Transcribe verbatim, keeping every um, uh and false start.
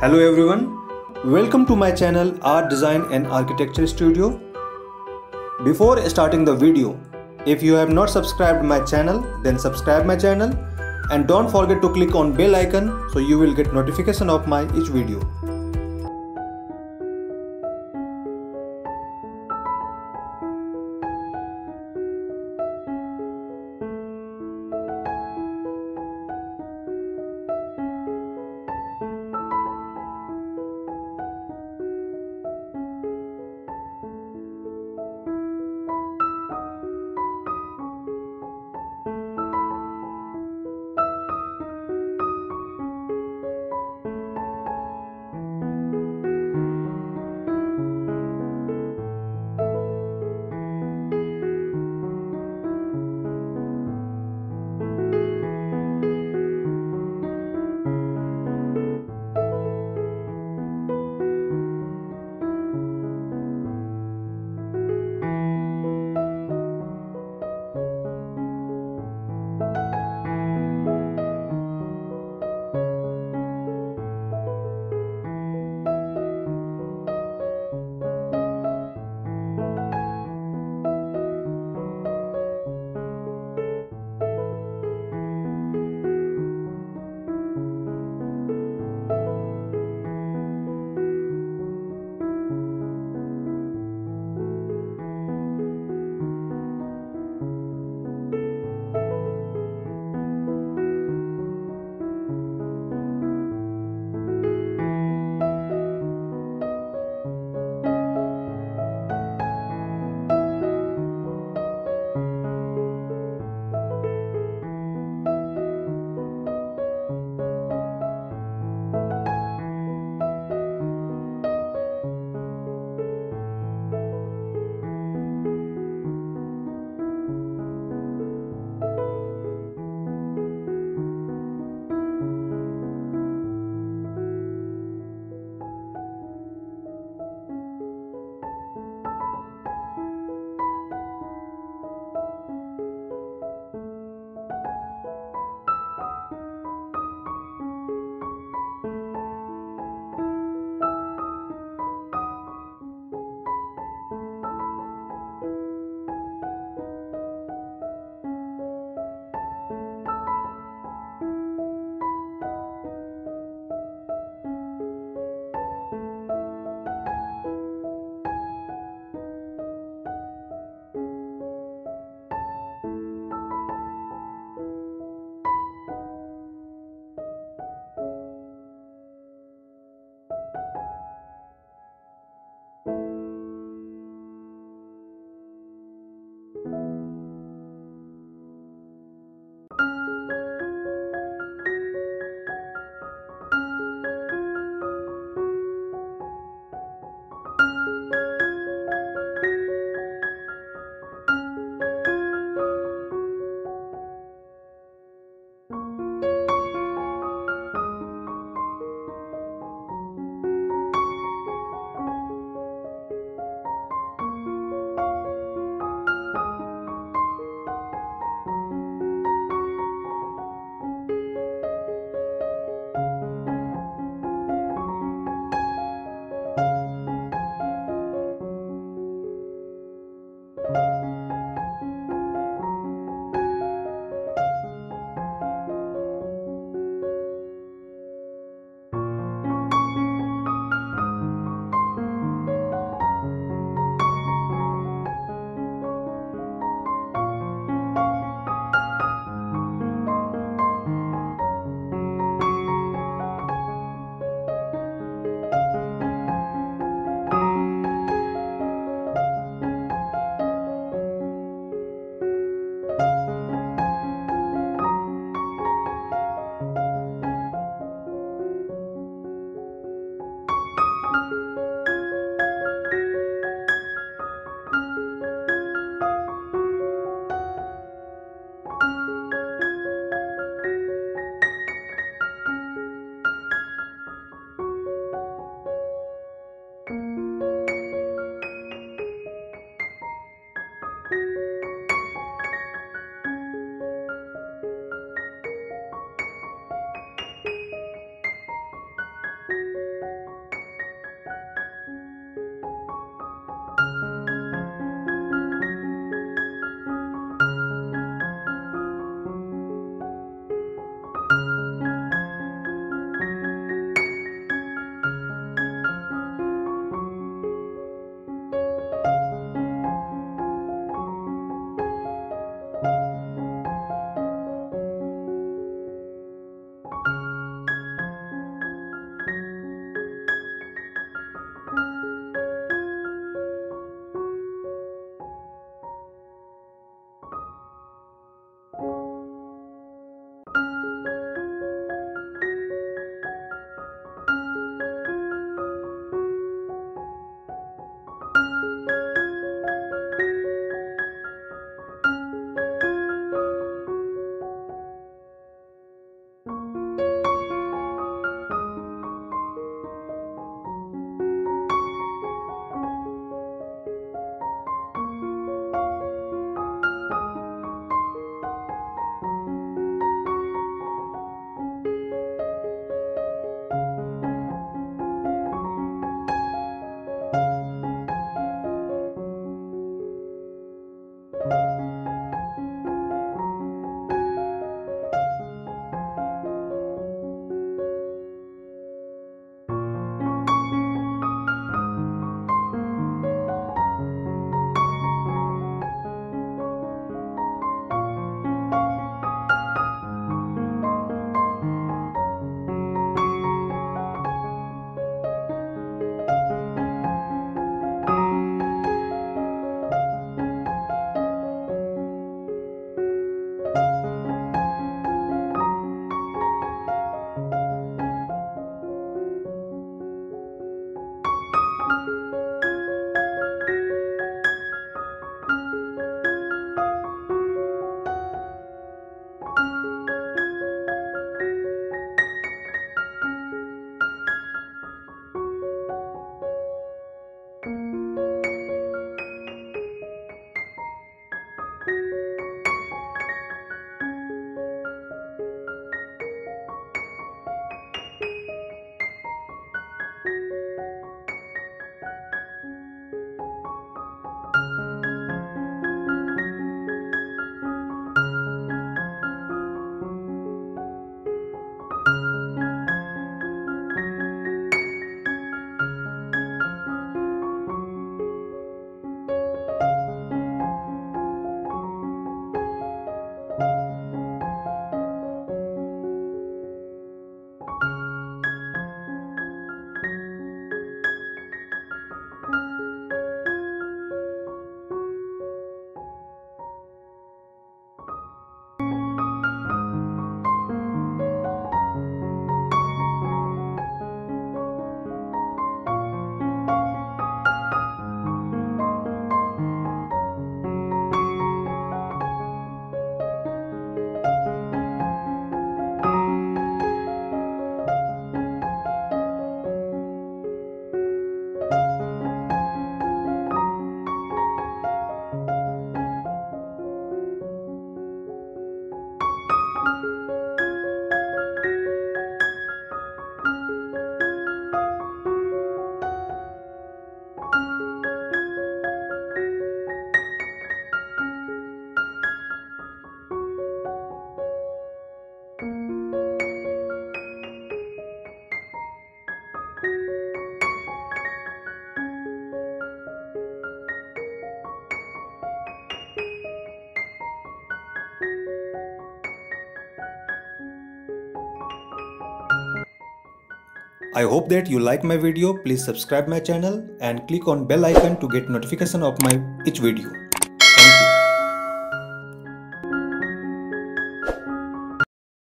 Hello everyone, welcome to my channel Art Design and Architecture Studio. Before starting the video, if you have not subscribed my channel, then subscribe my channel and don't forget to click on bell icon so you will get notification of my each video. I hope that you like my video. Please subscribe my channel and click on bell icon to get notification of my each video.